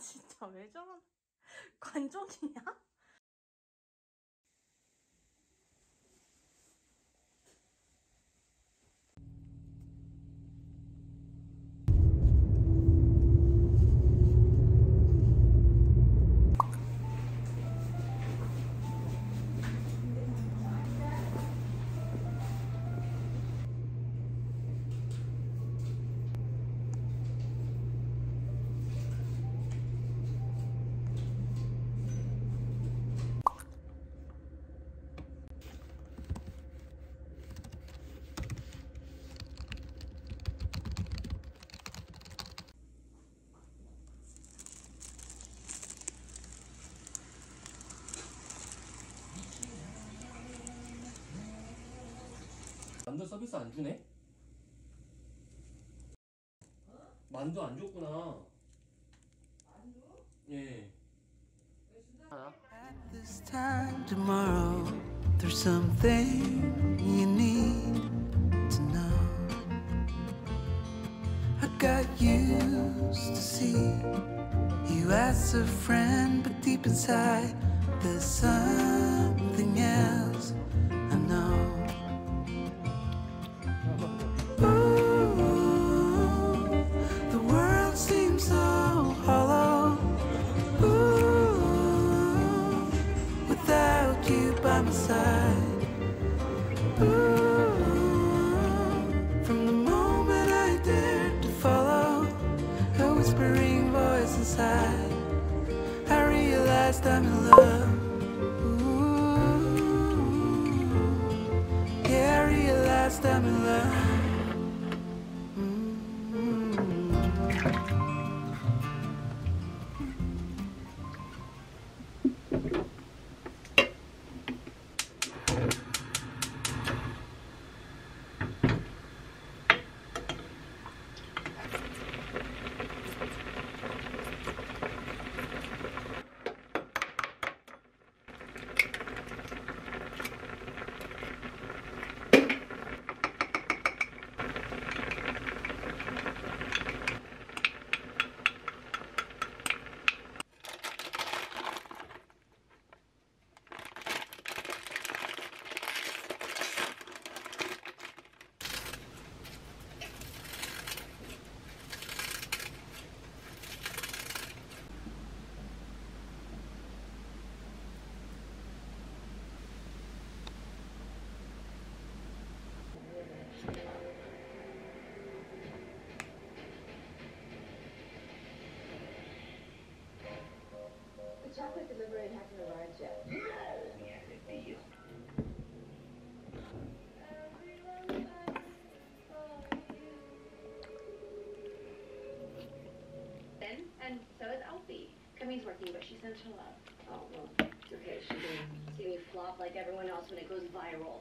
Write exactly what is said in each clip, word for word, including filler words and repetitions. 진짜 왜 저런 관종이냐? 만두 서비스 안 주네? 어? 만두 안 줬구나. 만두? 예. At this time tomorrow, there's something you need to know. I got used to see you as a friend, but deep inside, there's something else I know. I'm in love. Ooh, yeah, I realized I'm in love. The chocolate delivery hasn't arrived yet. No! Yeah, it'd be you. Ben, and so is Alfie. Cummings working, but she sent her love. Oh, well, okay, she didn't see me flop like everyone else when it goes viral.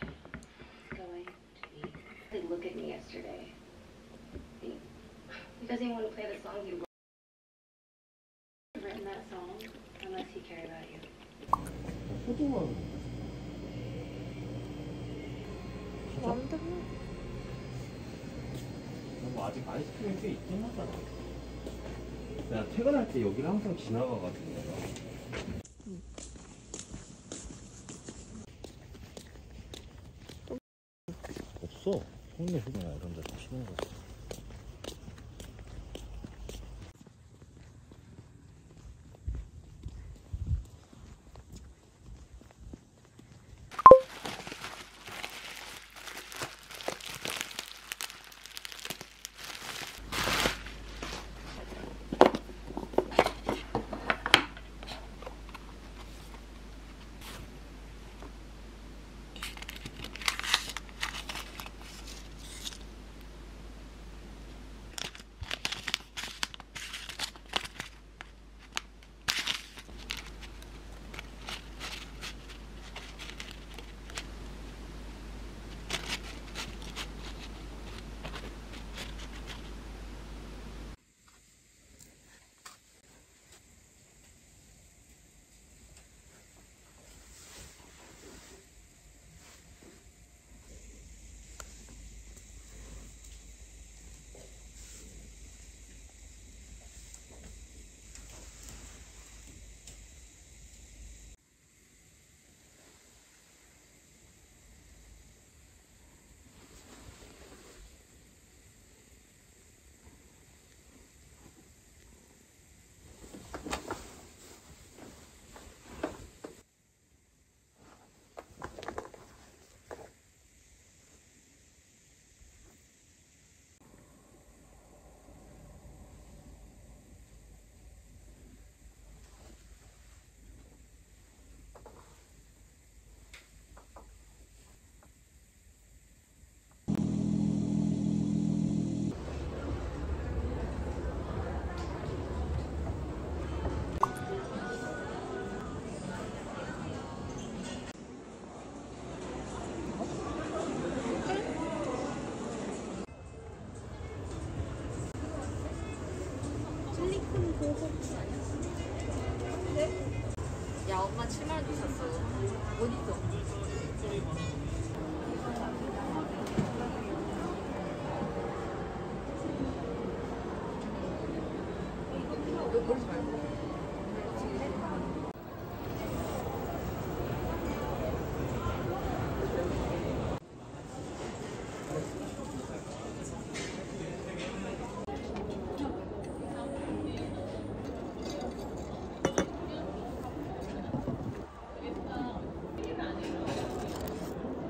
It's going to be... They look at me yesterday. He, he doesn't even want to play the songs he wrote. 뭐 아직 아이스크림이 꽤 있긴 하잖아. 내가 퇴근할 때 여기를 항상 지나가거든. 응. 없어. 홍대 휴게나 이런 데서 심한 거지. 사주셨어요. 어디서? 이거 버리지 말고.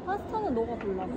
파스타는 너가 골라서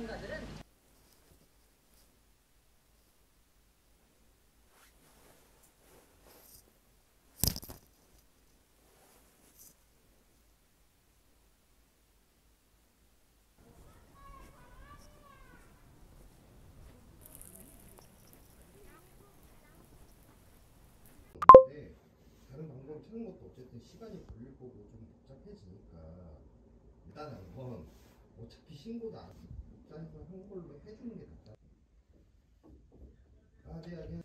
전문가들은 찾는 것도 어쨌든 시간이 걸릴 거고 좀 복잡해지니까 일단은 이건 어차피 신고도 안 일단은 홍보를 해주는 게 낫다. 아, 네, 네.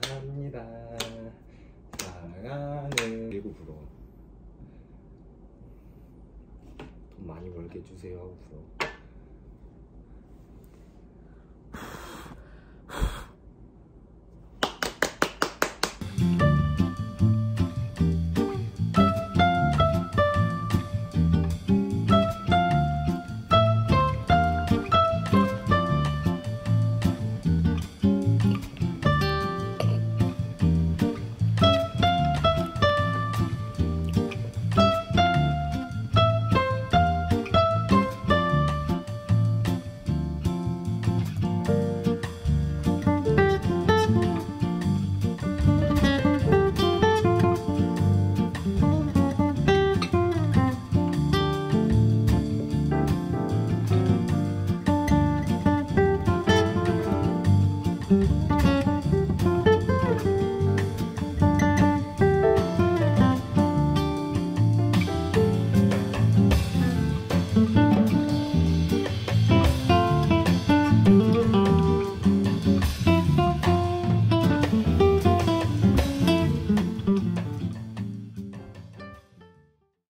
축하합니다. 사랑하는 일곱 불어. 돈 많이 벌게 해주세요. 불어.